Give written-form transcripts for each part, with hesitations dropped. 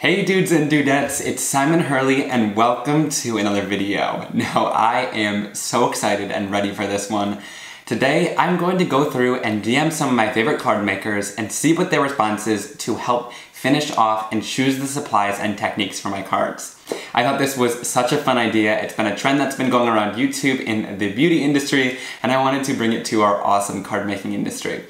Hey dudes and dudettes, it's Simon Hurley and welcome to another video. Now I am so excited and ready for this one. Today I'm going to go through and DM some of my favorite card makers and see what their response is to help finish off and choose the supplies and techniques for my cards. I thought this was such a fun idea. It's been a trend that's been going around YouTube in the beauty industry and I wanted to bring it to our awesome card making industry.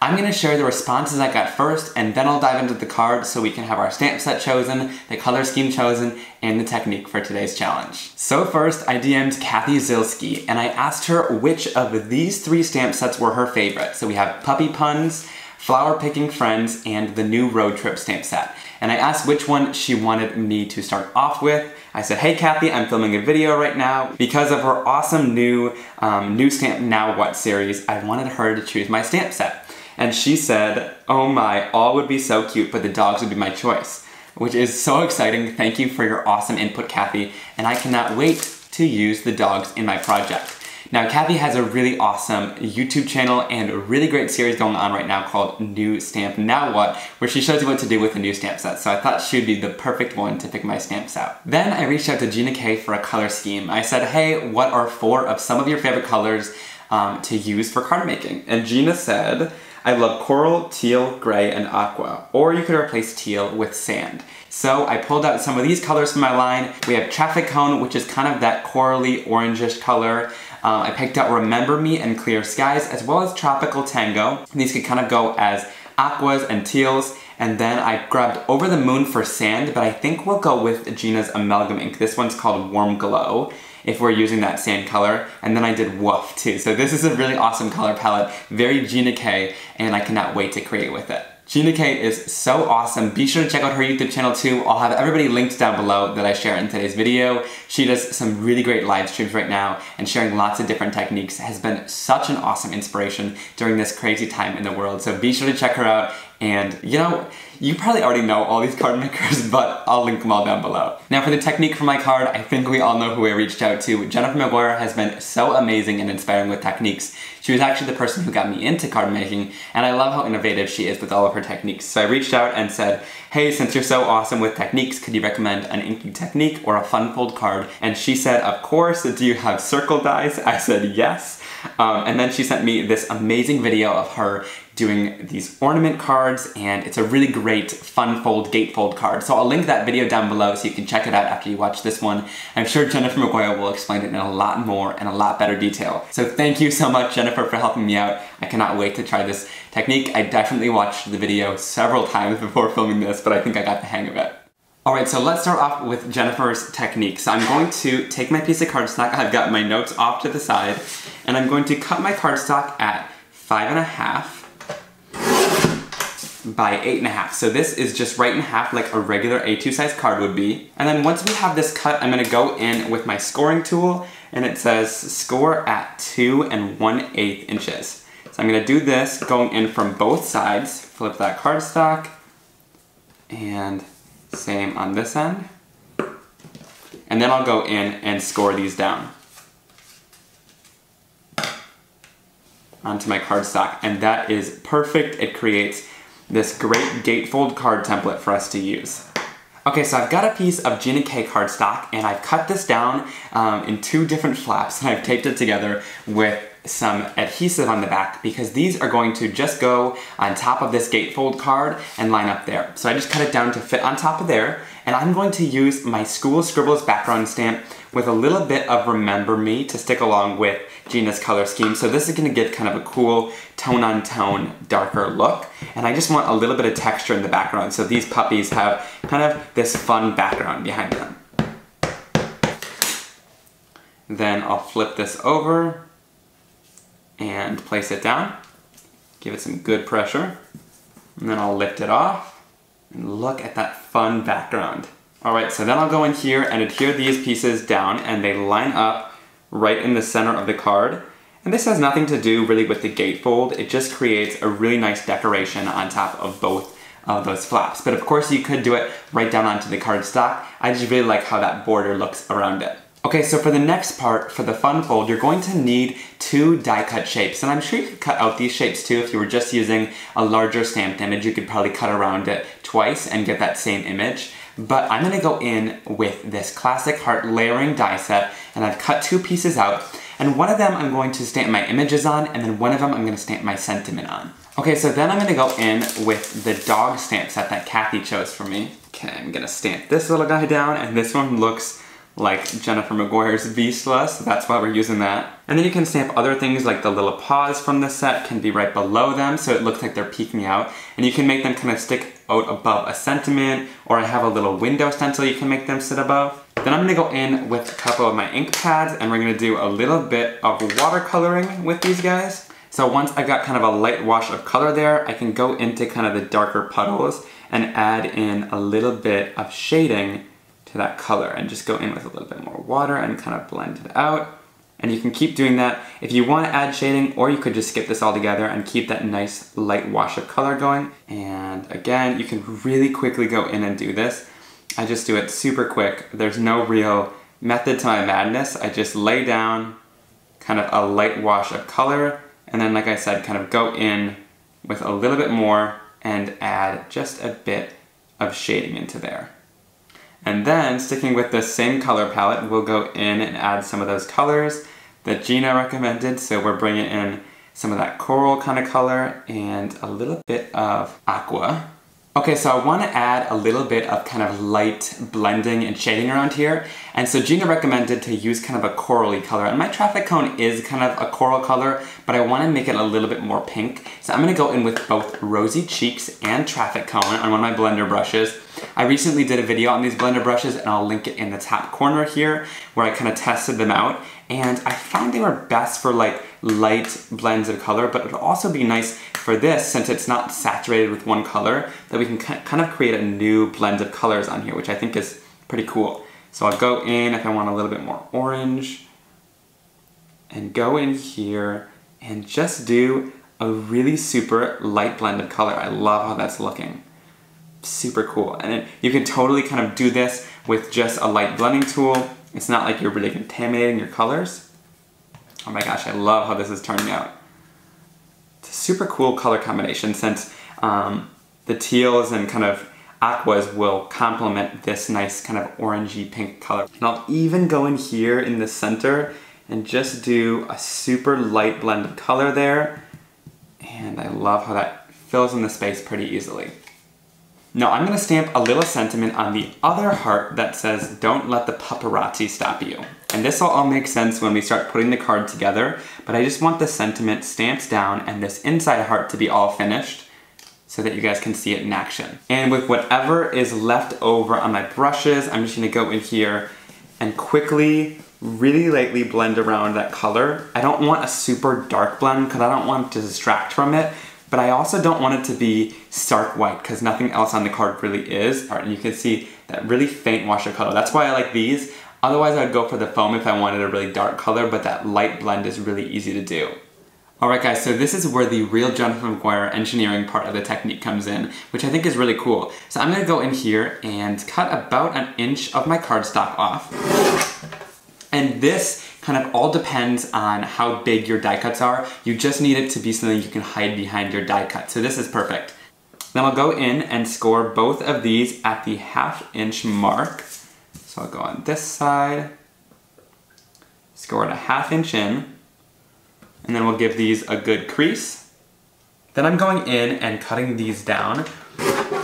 I'm going to share the responses I got first, and then I'll dive into the cards so we can have our stamp set chosen, the color scheme chosen, and the technique for today's challenge. So first, I DM'd Cathy Zielske, and I asked her which of these three stamp sets were her favorite. So we have Puppy Puns, Flower Picking Friends, and the new Road Trip stamp set. And I asked which one she wanted me to start off with. I said, hey Cathy, I'm filming a video right now. Because of her awesome new New Stamp Now What series, I wanted her to choose my stamp set. And she said, oh my, all would be so cute, but the dogs would be my choice, which is so exciting. Thank you for your awesome input, Cathy, and I cannot wait to use the dogs in my project. Now, Cathy has a really awesome YouTube channel and a really great series going on right now called New Stamp Now What, where she shows you what to do with a new stamp set, so I thought she would be the perfect one to pick my stamps out. Then I reached out to Gina K. for a color scheme. I said, hey, what are four of some of your favorite colors to use for card making? And Gina said, I love coral, teal, gray, and aqua. Or you could replace teal with sand. So I pulled out some of these colors from my line. We have Traffic Cone, which is kind of that corally orangish color. I picked out Remember Me and Clear Skies, as well as Tropical Tango. These could kind of go as aquas and teals. And then I grabbed Over the Moon for sand, but I think we'll go with Gina's Amalgam Ink. This one's called Warm Glow, if we're using that sand color. And then I did Woof too. So this is a really awesome color palette, very Gina K, and I cannot wait to create with it. Gina K is so awesome. Be sure to check out her YouTube channel too. I'll have everybody linked down below that I share in today's video. She does some really great live streams right now and sharing lots of different techniques has been such an awesome inspiration during this crazy time in the world. So be sure to check her out. And you know, you probably already know all these card makers, but I'll link them all down below. Now for the technique for my card, I think we all know who I reached out to. Jennifer McGuire has been so amazing and inspiring with techniques. She was actually the person who got me into card making, and I love how innovative she is with all of her techniques. So I reached out and said, hey, since you're so awesome with techniques, could you recommend an inking technique or a fun fold card? And she said, of course, do you have circle dies? I said, yes. And then she sent me this amazing video of her doing these ornament cards, and it's a really great fun fold, gatefold card. So I'll link that video down below so you can check it out after you watch this one. I'm sure Jennifer McGuire will explain it in a lot more and a lot better detail. So thank you so much, Jennifer, for helping me out. I cannot wait to try this technique. I definitely watched the video several times before filming this, but I think I got the hang of it. All right, so let's start off with Jennifer's technique. So I'm going to take my piece of cardstock, I've got my notes off to the side, and I'm going to cut my cardstock at 5.5 by 8.5. So this is just right in half like a regular A2 size card would be. And then once we have this cut, I'm gonna go in with my scoring tool, and it says score at 2 1/8 inches. So I'm gonna do this going in from both sides, flip that cardstock, and same on this end. And then I'll go in and score these down onto my cardstock, and that is perfect. It creates this great gatefold card template for us to use. Okay, so I've got a piece of Gina K cardstock, and I've cut this down in two different flaps, and I've taped it together with some adhesive on the back because these are going to just go on top of this gatefold card and line up there. So I just cut it down to fit on top of there, and I'm going to use my School Scribbles background stamp with a little bit of Remember Me to stick along with Gina's color scheme. So this is gonna give kind of a cool tone-on-tone darker look, and I just want a little bit of texture in the background so these puppies have kind of this fun background behind them. Then I'll flip this over and place it down, give it some good pressure, and then I'll lift it off and look at that fun background. All right, so then I'll go in here and adhere these pieces down, and they line up right in the center of the card. And this has nothing to do really with the gatefold, it just creates a really nice decoration on top of both of those flaps. But of course you could do it right down onto the cardstock. I just really like how that border looks around it. Okay, so for the next part, for the fun fold, you're going to need two die cut shapes. And I'm sure you could cut out these shapes too. If you were just using a larger stamped image, you could probably cut around it twice and get that same image. But I'm gonna go in with this classic heart layering die set, and I've cut two pieces out. And one of them I'm going to stamp my images on, and then one of them I'm gonna stamp my sentiment on. Okay, so then I'm gonna go in with the dog stamp set that Cathy chose for me. Okay, I'm gonna stamp this little guy down, and this one looks like Jennifer McGuire's Visla, so that's why we're using that. And then you can stamp other things, like the little paws from the set can be right below them, so it looks like they're peeking out. And you can make them kind of stick out above a sentiment, or I have a little window stencil you can make them sit above. Then I'm gonna go in with a couple of my ink pads, and we're gonna do a little bit of watercoloring with these guys. So once I've got kind of a light wash of color there, I can go into kind of the darker puddles and add in a little bit of shading to that color, and just go in with a little bit more water and kind of blend it out. And you can keep doing that if you want to add shading, or you could just skip this all together and keep that nice light wash of color going. And again, you can really quickly go in and do this. I just do it super quick. There's no real method to my madness. I just lay down kind of a light wash of color, and then like I said, kind of go in with a little bit more and add just a bit of shading into there. And then, sticking with the same color palette, we'll go in and add some of those colors that Gina recommended. So we're bringing in some of that coral kind of color and a little bit of aqua. Okay, so I want to add a little bit of kind of light blending and shading around here. And so Gina recommended to use kind of a corally color. And my Traffic Cone is kind of a coral color, but I want to make it a little bit more pink. So I'm going to go in with both Rosy Cheeks and Traffic Cone on one of my blender brushes. I recently did a video on these blender brushes, and I'll link it in the top corner here, where I kind of tested them out. And I found they were best for like light blends of color, but it would also be nice for this, since it's not saturated with one color, that we can kind of create a new blend of colors on here, which I think is pretty cool. So I'll go in, if I want a little bit more orange, and go in here and just do a really super light blend of color. I love how that's looking. Super cool. And then you can totally kind of do this with just a light blending tool. It's not like you're really contaminating your colors. Oh my gosh, I love how this is turning out. It's a super cool color combination, since the teals and kind of aquas will complement this nice kind of orangey pink color. And I'll even go in here in the center and just do a super light blend of color there. And I love how that fills in the space pretty easily. Now I'm gonna stamp a little sentiment on the other heart that says, "Don't let the paparazzi stop you." And this will all make sense when we start putting the card together, but I just want the sentiment stamped down and this inside heart to be all finished so that you guys can see it in action. And with whatever is left over on my brushes, I'm just gonna go in here and quickly, really lightly blend around that color. I don't want a super dark blend because I don't want to distract from it, but I also don't want it to be stark white because nothing else on the card really is. All right, and you can see that really faint wash of color. That's why I like these. Otherwise, I'd go for the foam if I wanted a really dark color, but that light blend is really easy to do. All right, guys, so this is where the real Jennifer McGuire engineering part of the technique comes in, which I think is really cool. So I'm gonna go in here and cut about an inch of my cardstock off. And this kind of all depends on how big your die cuts are. You just need it to be something you can hide behind your die cut. So this is perfect. Then I'll go in and score both of these at the half-inch mark. So I'll go on this side, score it a half-inch in, and then we'll give these a good crease. Then I'm going in and cutting these down.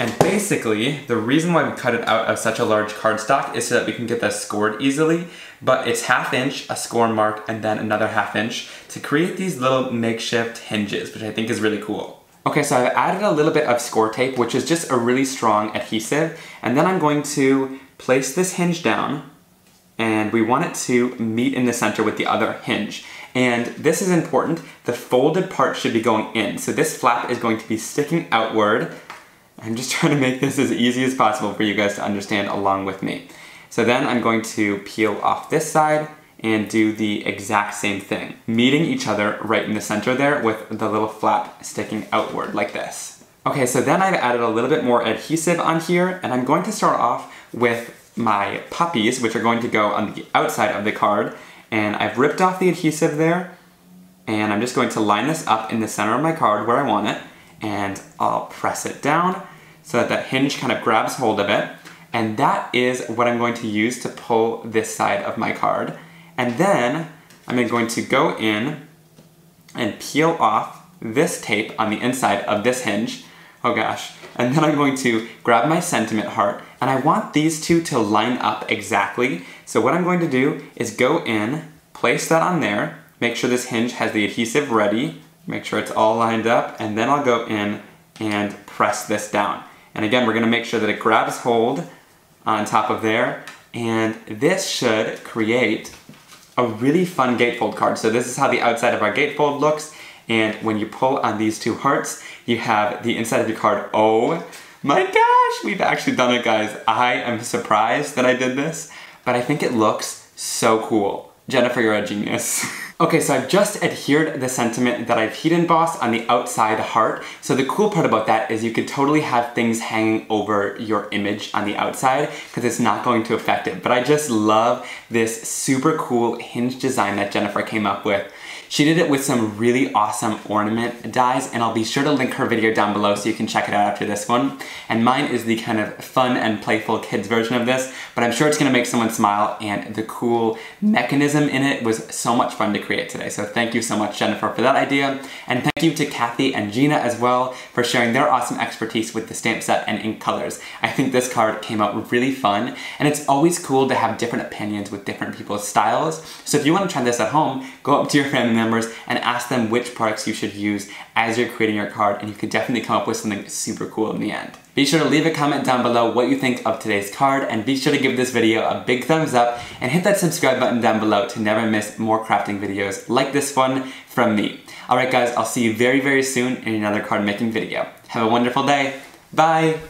And basically, the reason why we cut it out of such a large cardstock is so that we can get this scored easily, but it's half inch, a score mark, and then another half inch to create these little makeshift hinges, which I think is really cool. Okay, so I've added a little bit of score tape, which is just a really strong adhesive, and then I'm going to place this hinge down, and we want it to meet in the center with the other hinge. And this is important, the folded part should be going in, so this flap is going to be sticking outward. I'm just trying to make this as easy as possible for you guys to understand along with me. So then I'm going to peel off this side and do the exact same thing, meeting each other right in the center there with the little flap sticking outward like this. Okay, so then I've added a little bit more adhesive on here, and I'm going to start off with my puppies, which are going to go on the outside of the card. And I've ripped off the adhesive there, and I'm just going to line this up in the center of my card where I want it, and I'll press it down so that that hinge kind of grabs hold of it. And that is what I'm going to use to pull this side of my card. And then I'm going to go in and peel off this tape on the inside of this hinge. Oh gosh. And then I'm going to grab my sentiment heart, and I want these two to line up exactly. So what I'm going to do is go in, place that on there, make sure this hinge has the adhesive ready, make sure it's all lined up, and then I'll go in and press this down. And again, we're going to make sure that it grabs hold on top of there, and this should create a really fun gatefold card. So this is how the outside of our gatefold looks, and when you pull on these two hearts, you have the inside of your card. Oh my gosh, we've actually done it, guys. I am surprised that I did this, but I think it looks so cool. Jennifer, you're a genius. Okay, so I've just adhered the sentiment that I've heat embossed on the outside heart. So the cool part about that is you could totally have things hanging over your image on the outside because it's not going to affect it. But I just love this super cool hinge design that Jennifer came up with. She did it with some really awesome ornament dies, and I'll be sure to link her video down below so you can check it out after this one. And mine is the kind of fun and playful kids version of this, but I'm sure it's gonna make someone smile, and the cool mechanism in it was so much fun to create today. So thank you so much, Jennifer, for that idea. And thank you to Cathy and Gina as well for sharing their awesome expertise with the stamp set and ink colors. I think this card came out really fun, and it's always cool to have different opinions with different people's styles. So if you wanna try this at home, go up to your family members and ask them which products you should use as you're creating your card, and you could definitely come up with something super cool in the end. Be sure to leave a comment down below what you think of today's card, and be sure to give this video a big thumbs up and hit that subscribe button down below to never miss more crafting videos like this one from me. Alright guys, I'll see you very, very soon in another card making video. Have a wonderful day. Bye!